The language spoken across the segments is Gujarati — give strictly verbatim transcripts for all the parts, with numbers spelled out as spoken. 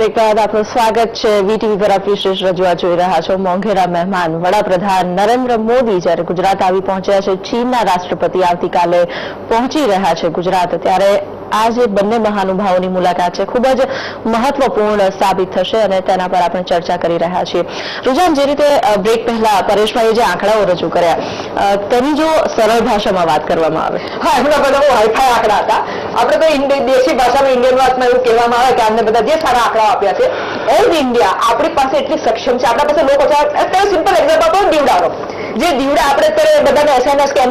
બ્રેક બાદ આપનું સ્વાગત છે વીટીવી પર આપની વિશેષ રજૂઆત જોઈ રહ્યા છો। મોંઘેરા મહેમાન વડાપ્રધાન નરેન્દ્ર મોદી જ્યારે ગુજરાત આવી પહોંચ્યા છે, ચીનના રાષ્ટ્રપતિ આવતીકાલે પહોંચી રહ્યા છે ગુજરાત, ત્યારે આજે બંને મહાનુભાવોની મુલાકાત છે ખૂબ જ મહત્વપૂર્ણ સાબિત થશે અને તેના પર આપણે ચર્ચા કરી રહ્યા છીએ। રુઝાન, જે રીતે બ્રેક પહેલા પરેશભાઈએ જે આંકડાઓ રજૂ કર્યા તેની જો સરળ ભાષામાં વાત કરવામાં આવે, હા એમના બધા હાઈફાઈ આંકડા હતા। આપણે તો દેશી ભાષામાં ઇન્ડિયન વાતમાં એવું કહેવામાં આવે કે આમને બધા જે સારા આંકડા આપ્યા છે ઓલ ઇન્ડિયા આપણી પાસે એટલી સક્ષમ છે, આપણા પાસે લોકો છે। સિમ્પલ એક્ઝામ્પલ તો દીવડાનો, જે દીવડા આપણે અત્યારે બધાને એસએમએસ કે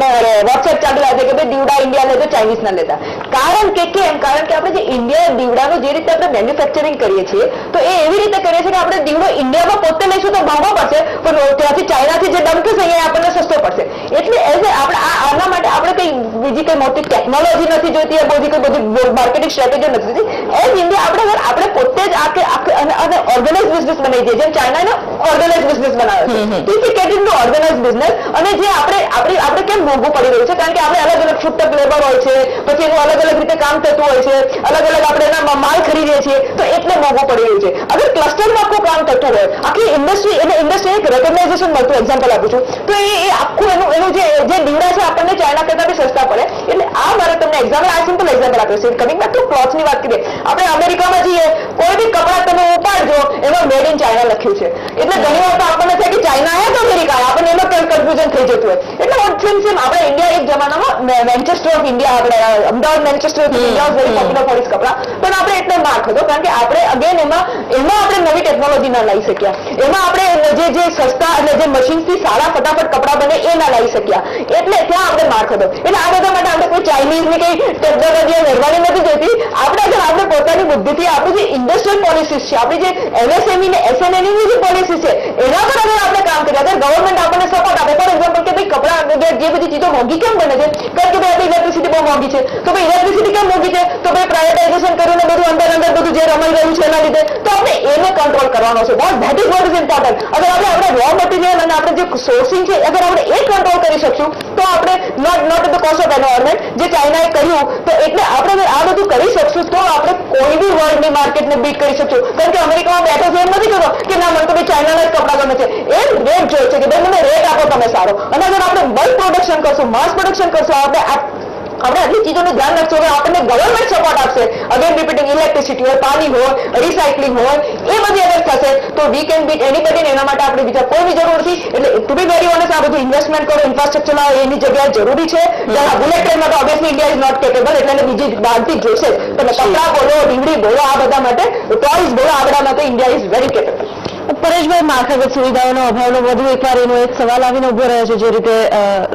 વોટ્સએપ ચાલુ લાગે કે ભાઈ દીવડા ઇન્ડિયા લેતા ચાઇનીઝ ના લેતા, કારણ કે કેમ કારણ કે આપણે જે ઇન્ડિયા દીવડાનું જે રીતે આપણે મેન્યુફેક્ચરિંગ કરીએ છીએ તો એ એવી રીતે કરીએ છીએ કે આપણે દીવડો ઇન્ડિયામાં પોતે લઈશું તો મોંઘો પડશે, પણ ત્યાંથી ચાઇનાથી જે ડમકશે અહીંયા આપણને સસ્તો પડશે। એટલે એઝ એ આપણે આના માટે આપણે કંઈ બીજી કંઈ મોટી ટેકનોલોજી નથી જોઈતી, બધી કંઈ બધી માર્કેટિંગ સ્ટ્રેટેજી નથી જોઈતી, એઝ ઇન્ડિયા આપણે આપણે પોતે જ આને ઓર્ગેનાઇઝ બિઝનેસ બનાવી દઈએ, જેમ ચાઇનાને ઓર્ગેનાઇઝ બિઝનેસ બનાવ્યો છે કે કેટલું ઓર્ગેનાઇઝ બિઝનેસ, અને જે આપણે આપણે આપણે કેમ મોંઘું પડી રહ્યું છે કારણ કે આપણે અલગ અલગ છૂટક લેબર હોય છે, પછી એનું અલગ અલગ રીતે કામ થતું હોય છે, અલગ અલગ આપણે એના માલ ખરીદીએ છીએ તો એટલે મોંઘું પડી રહ્યું છે। અગર ક્લસ્ટરમાં આખું કામ થતું હોય, આખી ઇન્ડસ્ટ્રી એટલે ઇન્ડસ્ટ્રી એક રેકગ્નાઇઝેશન મળતું, એક્ઝામ્પલ આપું છું તો એ આખું એનું એનું જે દીવડા છે આપણને ચાઇના કરતા બી સસ્તા પડે। એટલે આ મારે તમને એક્ઝામ્પલ આ સિમ્પલ એક્ઝામ્પલ આપ્યું છે। કમિંગ બેક ટુ ક્લોથની વાત કરીએ, આપણે અમેરિકામાં જઈએ કોઈ બી કપડાં તમે ઉપાડજો એમાં મેડ ઇન ચાઇના લખ્યું છે, એટલે ઘણી વાર તો આપણને થાય કે ચાઇના આવ્યા તો અમેરિકા, આપણને એમાં કન્ફ્યુઝન થઈ જતું હોય। એટલે સેમ સેમ આપણે ઇન્ડિયા એક જમાનામાં મેનચેસ્ટર ઓફ ઇન્ડિયા, આપણે Ahmedabad Manchester of India very popular for its કપડા, પણ આપણે એટલો માર્ક હતો કારણ કે આપણે અગેન એમાં એમાં આપણે નવી ટેકનોલોજી ના લાવી શક્યા, એમાં આપણે જે જે સસ્તા અને જે મશીનથી સારા ફટાફટ કપડાં બને એ ના લાવી શક્યા, એટલે ત્યાં આપણે માર્ક હતો। એટલે આ બધા માટે આપણે કોઈ ચાઇનીઝની કંઈ ટેકનોલોજી મેળવવાની નથી જોઈતી, આપણે અગર આપણે પોતાની બુદ્ધિથી આપણી જે ઇન્ડસ્ટ્રીયલ પોલિસીસ છે, આપણી જે એમએસએમઈ ને એસએનએની જે પોલિસી છે એના પર અગર આપણે કામ કરીએ, અગર ગવર્મેન્ટ આપણને સપોર્ટ આપે, ફોર એક્ઝામ્પલ કે ભાઈ કપડા જે બધી ચીજો મોંઘી કેમ બને છે કારણ કે ભાઈ આપણે ઇલેક્ટ્રિસિટી બહુ મોંઘી છે, તો ભાઈ ઇલેક્ટ્રિસિટી કેમ મોંઘી છે તો ભાઈ પ્રાઇવેટાઇઝેશન કરીને બધું અંદર અંદર બધું જે રમાઈ રહ્યું છે એના લીધે, તો આપણે એને કંટ્રોલ કરવાનો છે। What that is what is important, અગર આપણે આપણે રો મટીરિયલ અને આપણે જે સોર્સિંગ છે અગર આપણે એ કંટ્રોલ કરી શકશું તો આપણે not not at the cost of environment જે ચાઇનાએ કર્યું, તો એટલે આપણે આ બધું કરી શકશું તો આપણે કોઈ બી વર્લ્ડની માર્કેટને બીટ કરી શકશું। કારણ કે અમેરિકામાં બેઠો છે એમ નથી કહેતો કે ના મને તો ભાઈ ચાઇનાના જ કપડાં ગમે છે, એ રેટ જોઈ છે કે ભાઈ મને રેટ આપો તમે સારો, અને અગર આપણે બલ્ક પ્રોડક્શન કરશું, માસ પ્રોડક્શન કરશું, આપણે આપણે આટલી ચીજોનું ધ્યાન રાખશું કે આપણને ગવર્મેન્ટ સપોર્ટ આપશે, અગેન રિપીટિંગ ઇલેક્ટ્રિસિટી હોય, પાણી હોય, રિસાયકલિંગ હોય, એ બધી અગર થશે તો વી કેન બીટ એનીબડી, એના માટે આપણે બીજા કોઈની જરૂર નથી। એટલે ટુ બી વેરી ઓનેસ્ટ આ બધું ઇન્વેસ્ટમેન્ટ કરો, ઇન્ફ્રાસ્ટ્રક્ચરમાં આવે એની જગ્યાએ જરૂરી છે, જ્યારે બુલેટ ટ્રેનમાં તો obviously India is not capable, એટલે બીજી બહારથી જોશે જ, તમે કપડાં બોલો, ડીવડી બોલો, આ બધા માટે ટોયઝ બોલો, આ બધા માટે India is very capable. Pareshbhai, માળખાગત સુવિધાઓનો અભાવનો વધુ એકવાર એનો એક સવાલ આવીને ઉભો રહ્યો છે, જે રીતે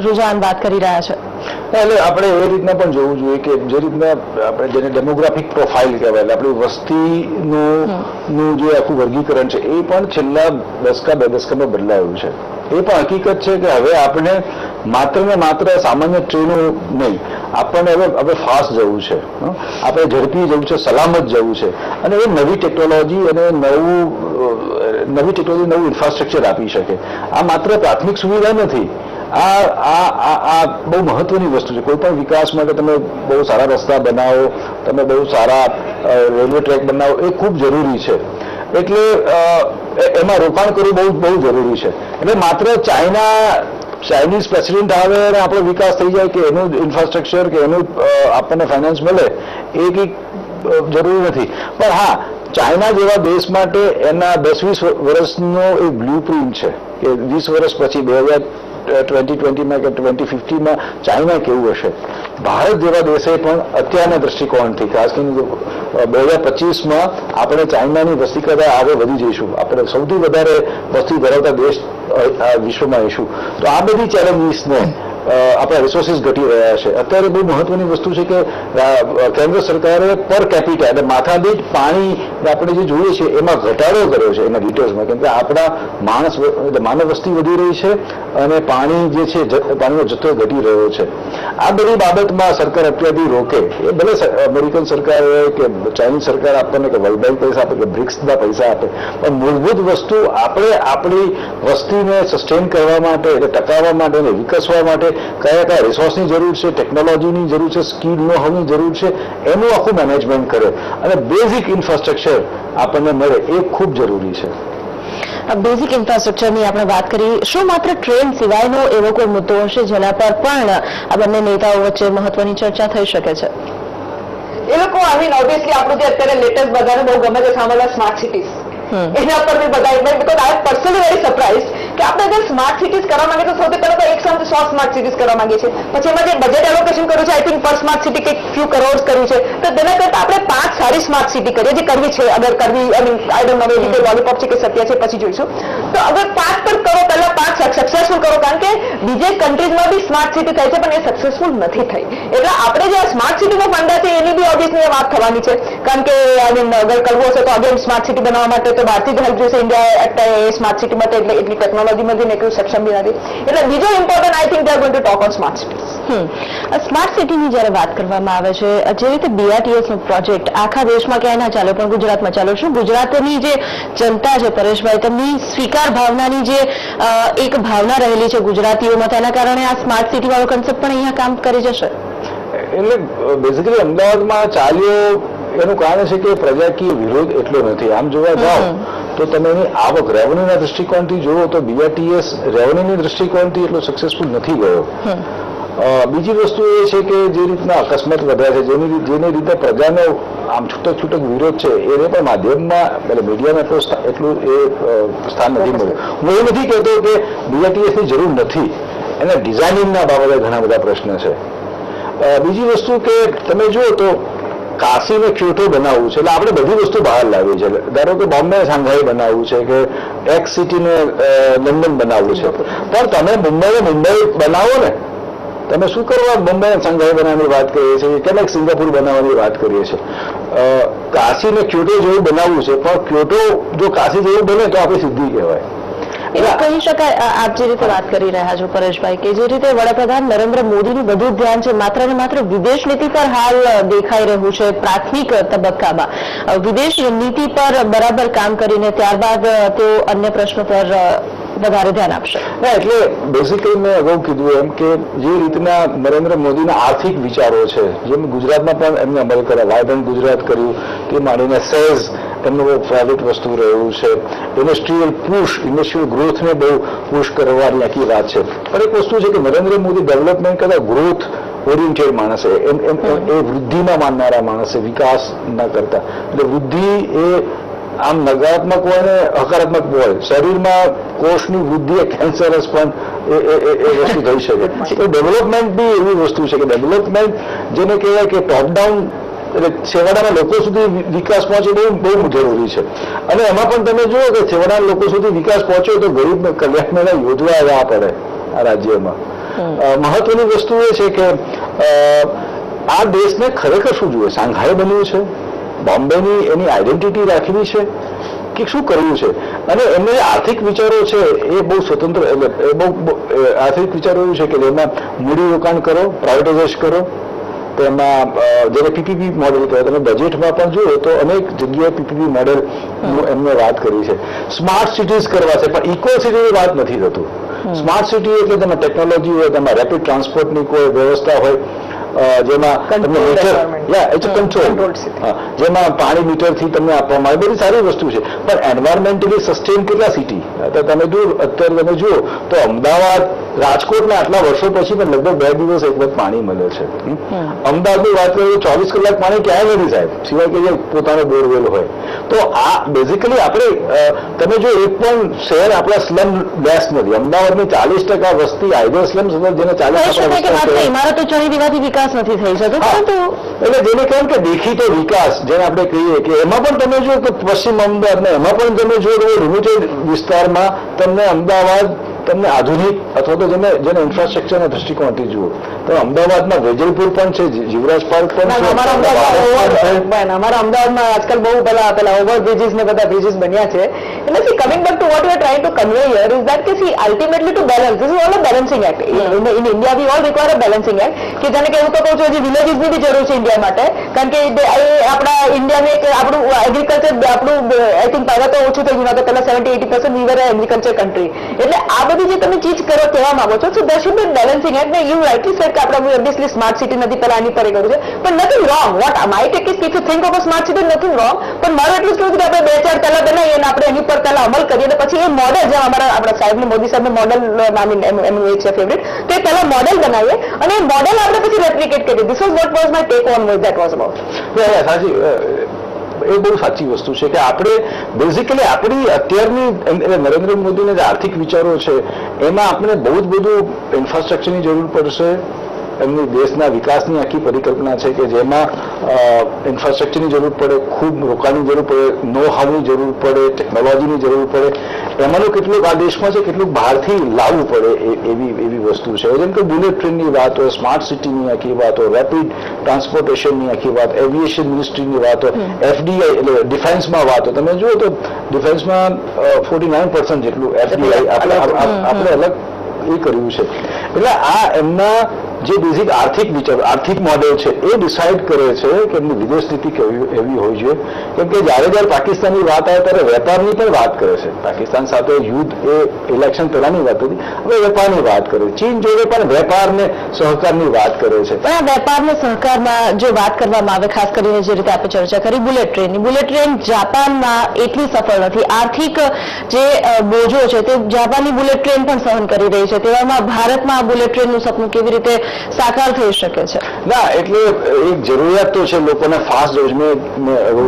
રુઝાન વાત કરી રહ્યા છે। એટલે આપણે એ રીતના પણ જોવું જોઈએ કે જે રીતના આપણે જેને ડેમોગ્રાફિક પ્રોફાઇલ કહેવાય, એટલે આપણી વસ્તીનું જે આખું વર્ગીકરણ છે એ પણ છેલ્લા દસકા બે દસકામાં બદલાયું છે। એ પણ હકીકત છે કે હવે આપણે માત્ર ને માત્ર સામાન્ય ટ્રેનો નહીં, આપણને હવે હવે ફાસ્ટ જવું છે, આપણે ઝડપી જવું છે, સલામત જવું છે, અને એ નવી ટેકનોલોજી અને નવું નવી ટેકનોલોજી નવું ઇન્ફ્રાસ્ટ્રક્ચર આપી શકે। આ માત્ર પ્રાથમિક સુવિધા નથી, આ આ આ બહુ મહત્વની વસ્તુ છે। કોઈ પણ વિકાસ માટે તમે બહુ સારા રસ્તા બનાવો, તમે બહુ સારા રેલવે ટ્રેક બનાવો, એ ખૂબ જરૂરી છે, એટલે એમાં રોકાણ કરવું બહુ બહુ જરૂરી છે। એટલે માત્ર ચાઇના ચાઇનીઝ પ્રેસિડેન્ટ આવે અને આપણો વિકાસ થઈ જાય કે એનું ઇન્ફ્રાસ્ટ્રક્ચર કે એનું આપણને ફાઇનાન્સ મળે એ કંઈક જરૂરી નથી, પણ હા ચાઇના જેવા દેશ માટે એના દસ વીસ વર્ષનો એક બ્લુ પ્રિન્ટ છે કે વીસ વર્ષ પછી બે હજાર ટ્વેન્ટી ટ્વેન્ટીમાં કે ટ્વેન્ટી ફિફ્ટીમાં ચાઇના કેવું હશે। ભારત જેવા દેશે પણ અત્યારના દ્રષ્ટિકોણથી ખાસ કરીને બે હજાર પચીસમાં આપણે ચાઇનાની વસ્તી કરતા આગળ વધી જઈશું, આપણે સૌથી વધારે વસ્તી ધરાવતા દેશ વિશ્વમાં હશું, તો આ બધી ચેલેન્જીસને આપણા રિસોર્સિસ ઘટી રહ્યા છે। અત્યારે બહુ મહત્વની વસ્તુ છે કે કેન્દ્ર સરકારે પર કેપિટા એટલે માથાદીઠ પાણી આપણે જે જોઈએ છે એમાં ઘટાડો કર્યો છે એના ડિટેલ્સમાં, કેમ કે આપણા માણસ એટલે માનવ વસ્તી વધી રહી છે અને પાણી જે છે પાણીનો જથ્થો ઘટી રહ્યો છે। આ બધી બાબતમાં સરકાર અત્યારથી રોકે, એ ભલે અમેરિકન સરકાર કે ચાઇનીઝ સરકાર આપણને કે વર્લ્ડ બેંક પૈસા આપે કે બ્રિક્સના પૈસા આપે, પણ મૂળભૂત વસ્તુ આપણે આપણી વસ્તીને સસ્ટેન કરવા માટે એટલે ટકાવવા માટે અને વિકસવા માટે કયા કયા રિસોર્સની જરૂર છે, ટેકનોલોજીની જરૂર છે, સ્કિલ નો હવની જરૂર છે, એનું આખું મેનેજમેન્ટ કરે અને બેઝિક ઇન્ફ્રાસ્ટ્રક્ચર આપણને મળે એ ખૂબ જરૂરી છે. बेसिक इंफ्रास्ट्रक्चर की आपणे बात करी, शुं मात्र ट्रेन सिवायनो एवो कोई मुद्दो हशे जेना पर पण आ बंने नेताओं वच्चे महत्वनी चर्चा थई शके छे? ए लोको आई मीन ऑब्वियसली आपणो जे अत्यारे लेटेस्ट बधाने बहु गमे छे सामेला स्मार्ट सिटीज, एना पर भी बधाई मैं because I am personally very surprise कि आपणे जे स्मार्ट सिटीज करवा मांगे तो सौथी पहला तो एक साथ सौ स्मार्ट सिटीज करवा मांगे छे, पछी एमां जे बजेट एलोकेशन कर्युं छे आई थिंक पर स्मार्ट सिटी के फ्यू करोड़ कर्युं छे, तो तेना करता आपणे पांच सारी स्मार्ट सिटी करीए जे करवी छे, अगर करवी I mean I don't know एवी कोई लॉलीपॉप छे के सत्या छे पछी जोईशुं, तो अगर पांच पर करो पहला पांच सक्सेसफुल करो, कारण के बीजे कंट्रीज में भी स्मार्ट सिटी थी पर सक्सेसफुल नहीं थी, एट आपणे जे स्मार्ट सिटी नो फंडा छे एनी भी ऑब्वियसली बात थवानी छे, कारण के आई मीन अगर करवो हशे तो अगेन स्मार्ट सिटी बनावा माटे तो भारतीय हेल्प जोईशे, इंडिया स्मार्ट सिटी माटे एटले एटली टेक्नोलॉजी में भी नेटलू सक्षम भी नहीं, एटले बीजो important I think they are going to talk on smart cities. Smart city की जब बात करवामां आवे छे, जे रीते बीआरटीएस नो प्रोजेक्ट आखा देश में क्यांय ना चाले पण गुजरात में चालू, शुं गुजरातनी जे जनता छे परेशभाई तमनी स्वीकार भावनानी जे एक भावना रहेली छे गुजरातीओमां तेना कारणे आ स्मार्ट सिटी वाळो कॉन्सेप्ट पण अहींया काम करी जशे? एटले बेसिकली अमदावादमां चाल्यो एनुं कारण छे के प्रजाकीय विरोध एटलो नथी. आम जोवा जाओ तो तमे एनी आवक रेवन्यूना दृष्टिकोणथी जोवो तो बीआरटीएस रेवन्यूनी दृष्टिकोणथी एटलो सक्सेसफुल नथी गयो. बीजी वस्तु ए छे के जे रीतना अकस्मात वध्या छे, जेनी जेनी रीते प्रजानो आम छूटक छूटक विरोध है, एने पण माध्यममां पहले मीडिया में तो एटलुं ए स्थान नहीं मळ्युं. हूँ ये नहीं कहते कि बीआरटीएस की जरूर नहीं, एना डिजाइनिंग बाबते घणा बधा प्रश्न है. बीजी वस्तु के तमे जुओ तो काशी ने क्योटो बनावू छे, आपणे बधी वस्तु बहार लावी छे, धारो के बॉम्बे शांघाई बनावू छे के एक्स सिटी ने लंदन बनावू छे, पर तमे मुंबई मुंबई बनावो ने तब शू करवा बंबई शांघाई बनाने बात करिए कि सिंगापुर बनाने बात करिए. काशी ने क्योटो जो बनाव है, क्योटो जो काशी जो बने तो आप सिद्धि कहवाय कही शकाय. आप जी रीते बात करी रहा छो परेशभाई के जी रीते वडाप्रधान नरेंद्र मोदी नी बधु ध्यान छे मात्र ने मात्र विदेश नीति पर हाल देखाई रह्यु छे. प्राथमिक तबक्कामां विदेश नीति पर बराबर काम करीने त्यारबाद तेओ अन्य प्रश्नो पर वधारे ध्यान आपशे. एटले बेसिकली मैं अगाऊ कीधुं एम के जे रीतना नरेंद्र मोदी ना आर्थिक विचारो छे जेम गुजरातमां पण एमणे अमल कर्या, वायब्रंट गुजरात कर्युं ते माणीने सेज એમનું પ્રાઇવેટ વસ્તુ રહ્યું છે, ઇન્ડસ્ટ્રીયલ પુશ ઇન્ડસ્ટ્રીયલ ગ્રોથને બહુ પુશ કરવાની આખી વાત છે. પણ એક વસ્તુ છે કે નરેન્દ્ર મોદી ડેવલપમેન્ટ કરતા ગ્રોથ ઓરિએન્ટેડ માણસ છે, એમ એમ એ વૃદ્ધિમાં માનનારા માણસ છે, વિકાસ ન કરતા. એટલે વૃદ્ધિ એ આમ નકારાત્મક હોય ને હકારાત્મક હોય, શરીરમાં કોષની વૃદ્ધિ એ કેન્સરસ પણ એ વસ્તુ થઈ શકે. તો ડેવલપમેન્ટ બી એવી વસ્તુ છે કે ડેવલપમેન્ટ જેને કહેવાય કે ટોપ ડાઉન છેવાડાના લોકો સુધી વિકાસ પહોંચે બહુ જરૂરી છે. અને એમાં પણ તમે જુઓ કે છેવાડાના લોકો સુધી વિકાસ પહોંચ્યો તો ગરીબ કલ્યાણ મેળા યોજવા આવવા પડે આ રાજ્યમાં. મહત્વની વસ્તુ એ છે કે આ દેશને ખરેખર શું જોઈએ, શાંઘાઈ બન્યું છે, બોમ્બેની એની આઈડેન્ટિટી રાખવી છે કે શું કરવું છે. અને એમને આર્થિક વિચારો છે એ બહુ સ્વતંત્ર, એ બહુ આર્થિક વિચારો એવું છે કે એમાં મૂડીરોકાણ કરો, પ્રાઇવેટાઇઝ કરો, તેમાં જેને પીપીપી મોડેલ કહેવાય. તમે બજેટમાં પણ જુઓ તો અનેક જગ્યાએ પીપીપી મોડેલ એમને વાત કરી છે. સ્માર્ટ સિટીઝ કરવા છે પણ ઇકો સિટીની વાત નથી થતું. સ્માર્ટ સિટી એટલે તેમાં ટેકનોલોજી હોય, તેમાં રેપિડ ટ્રાન્સપોર્ટની કોઈ વ્યવસ્થા હોય, જેમાં તમને કંટ્રોલ જેમાં પાણી મીટરથી તમને આપવામાં આવે, બધી સારી વસ્તુ છે. પણ એન્વાયરમેન્ટલી સસ્ટેન કેટલા સિટી તમે જુઓ, અત્યારે તમે જુઓ તો અમદાવાદ રાજકોટના આટલા વર્ષો પછી પણ લગભગ બે દિવસ એક વખત પાણી મળે છે. અમદાવાદની વાત કરીએ તો ચોવીસ કલાક પાણી ક્યાંય નથી સાહેબ, સિવાય કે જે પોતાનો બોરવેલ હોય. તો આ બેઝિકલી આપણે તમે જો એક પણ શહેર આપણા સ્લમ બેસ નથી. અમદાવાદની ચાલીસ ટકા વસ્તી આઈધર સ્લમ સતત જેને ચાલીસ ટકા ઇમારતો ચણી દેવાથી વિકાસ નથી થઈ શકતો. એટલે જેને કહેવાય કે દેખીતો વિકાસ જેને આપણે કહીએ કે એમાં પણ તમે જો કે પશ્ચિમ અમદાવાદના એમાં પણ તમે જો રિમોટેડ વિસ્તારમાં તમને અમદાવાદ તમને આધુનિક અથવા તો જેને જેને ઇન્ફ્રાસ્ટ્રક્ચરના દૃષ્ટિકોણથી જુઓ તો અમદાવાદમાં વેજલપુર પણ છે, જીવરાજ પાર્ક પણ છે. અમારા અમદાવાદમાં આજકાલ બહુ પેલા પેલા ઓવરબ્રિજીસ ને બધા બ્રિજીસ બન્યા છે. એટલે see coming back to what you are trying to convey here is that કે see ultimately to balance this is all a balancing act. In India we all require a balancing act કે જેને કે હું તો કહું છું હજી વિલેજીસની બી જરૂર છે ઇન્ડિયા માટે, કારણ કે આપણા ઇન્ડિયાને એક આપણું એગ્રીકલ્ચર આપણું આઈ થિંક પહેલાં તો ઓછું થઈ ગયું હતું, પહેલાં seventy eighty percent we were a agriculture country. એટલે આ मोदी जी तमे चीज करो कहवा मांगो छो, so there should be balancing act. You rightly said कि आपड़ा ऑब्वियसली स्मार्ट सिटी नथी पहला आनी परे गयो छे, पण nothing wrong what my take is if you think of a smart city nothing wrong, पण मारो એટલું જ કે આપણે બે ચાર તલા બનાવીએ અને આપણે એની પર તલા અમલ કરીએ અને પછી એ મોડેલ જે અમારા આપણા સાહેબને મોદી સાહેબને મોડેલ નામી એમનું એ છે ફેવરિટ, તો એ તલા મોડેલ બનાવીએ અને એ મોડેલ આપણે પછી રેપ્લિકેટ કરીએ। This was what was my take on what that was about. Yeah, yeah, સાચી એ બહુ સાચી વસ્તુ છે કે આપણે બેઝિકલી આપણી અત્યારની નરેન્દ્ર મોદીના જે આર્થિક વિચારો છે એમાં આપણે બહુ જ બધું ઇન્ફ્રાસ્ટ્રક્ચરની જરૂર પડશે। એમની દેશના વિકાસની આખી પરિકલ્પના છે કે જેમાં ઇન્ફ્રાસ્ટ્રક્ચરની જરૂર પડે, ખૂબ રોકાણની જરૂર પડે, નો હાઉની જરૂર પડે, ટેકનોલોજીની જરૂર પડે। એમાંનું કેટલુંક આ દેશમાં છે, કેટલુંક બહારથી લાવવું પડે એવી એવી વસ્તુ છે। જેમ કે બુલેટ ટ્રેનની વાત હોય, સ્માર્ટ સિટીની આખી વાત હોય, રેપિડ ટ્રાન્સપોર્ટેશનની આખી વાત, એવિએશન મિનિસ્ટ્રીની વાત હોય, એફડીઆઈ એટલે ડિફેન્સમાં વાત હોય। તમે જુઓ તો ડિફેન્સમાં ફોર્ટી નાઇન પર્સન્ટ જેટલું એફડીઆઈ આપણે અલગ એ કર્યું છે। એટલે આ એમના જે બેઝિક આર્થિક વિચાર આર્થિક મોડેલ છે એ ડિસાઇડ કરે છે કે એમની વિદેશ નીતિ કેવી એવી હોય છે। કેમ કે જ્યારે જ્યારે પાકિસ્તાનની વાત આવે ત્યારે વેપારની પણ વાત કરે છે। પાકિસ્તાન સાથે યુદ્ધ એ ઇલેક્શન પહેલાની વાત હતી, હવે વેપારની વાત કરે છે। ચીન જોડે પણ વેપારને સહકારની વાત કરે છે, પણ આ વેપારને સહકારમાં જો વાત કરવામાં આવે, ખાસ કરીને જે રીતે આપણે ચર્ચા કરી બુલેટ ટ્રેનની, બુલેટ ટ્રેન જાપાનમાં એટલી સફળ નથી। આર્થિક જે બોજો છે તે જાપાનની બુલેટ ટ્રેન પણ સહન કરી રહી છે, તેવામાં ભારતમાં આ બુલેટ ટ્રેનનું સપનું કેવી રીતે સાકાર થઈ શકે છે? ના, એટલે એક જરૂરિયાત તો છે લોકોને ફાસ્ટ રોજ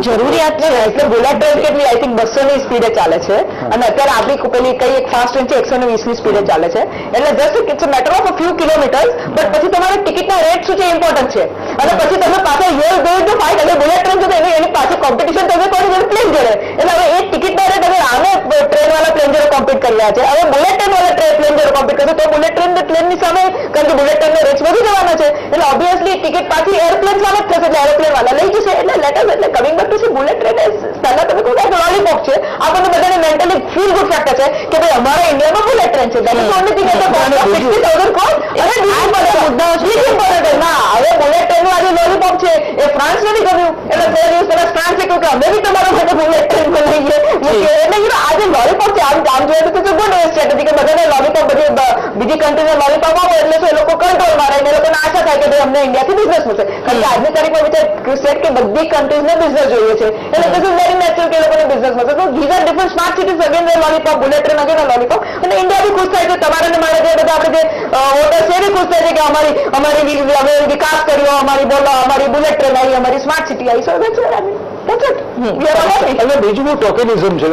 જરૂરિયાત છે। એટલે બુલેટ ટ્રેન કેટલી આઈ થિંક બસો ની સ્પીડે ચાલે છે અને અત્યારે આપણી પેલી કઈ એક ફાસ્ટ ટ્રેન છે એકસો ને વીસ ની સ્પીડે ચાલે છે। એટલે just it's a matter of a few kilometres, but પછી તમારા ટિકિટના રેટ શું છે ઇમ્પોર્ટન્ટ છે અને પછી તમે પાછા યોર ગોઈંગ ટુ ફાઇટ એટલે બુલેટ ટ્રેન છે તો એની પાછું કોમ્પિટિશન તમે કોની જોડે પ્લેન જોડે, એટલે હવે એક ટિકિટના રેટ હવે આને ટ્રેન વાળા પ્લેન જોડે કોમ્પિટ કરી રહ્યા છે, હવે બુલેટ ટ્રેન વાળા પ્લેન જોડે કોમ્પિટ કરશે તો બુલેટ ટ્રેન પ્લેનની સામે, કારણ કે બુલેટ ટ્રેનનો રેટ વધુ જવાનો છે એટલે ઓબ્વિયસલી ટિકિટ પાછી એરપ્લેન સામે જ થશે એટલે એરોપ્લેન વાળા લઈ જશે। એટલે લેટ અસ એટલે coming back to see bullet train is પહેલા તમે કહો કે લોલીપોપ છે, આપણને બધાને મેન્ટલી ફીલ ગુડ ફેક્ટર છે કે ભાઈ અમારા ઇન્ડિયામાં બુલેટ ટ્રેન છે, that is only thing at the cost of sixty thousand cost અને બીજું બધા મુદ્દાઓ છે જે ઇમ્પોર્ટન્ટ છે। ના, હવે બુલેટ ટ્રેન આજે લોલીપોપ છે એ ફ્રાન્સ નથી ગમ્યું એટલે બે દિવસ પહેલા ફ્રાન્સે કહ્યું કે અમે બી તમારા માટે બુલેટ ટ્રેન બનાવીએ, એટલે આજે લોલીપોપ છે આમ કામ જોઈએ તો ગુડ સ્ટ્રેટેજી કે બધાને લોલીપોપ બધી બીજી કન્ટ્રીને લોલીપોપ આપો એટલે શું એ લોકો કંટ્રોલ મારે લોકોને આશા થાય કે ભાઈ અમને ઇન્ડિયાથી બિઝનેસ મળશે, કારણ કે આજની તારીખમાં વિચાર કે બધી કન્ટ્રીઝને બિઝનેસ જોઈએ છે એટલે ધીસ ઇઝ વેરી નેચરલ કે લોકોને બિઝનેસ મળશે। તો these are different smart cities again where lollipop bullet train again lollipop અને ઇન્ડિયા બી ખુશ થાય છે, તમારા ને મારા જે બધા આપણે જે વોટર છે એ બી ખુશ થાય છે કે અમારી અમારી અમે વિકાસ કર્યો, અમારી બોલો અમારી બુલેટ ટ્રેન આવી, અમારી સ્માર્ટ સિટી આવી। So that's it, that's it. બીજું ટોકનિઝમ છે।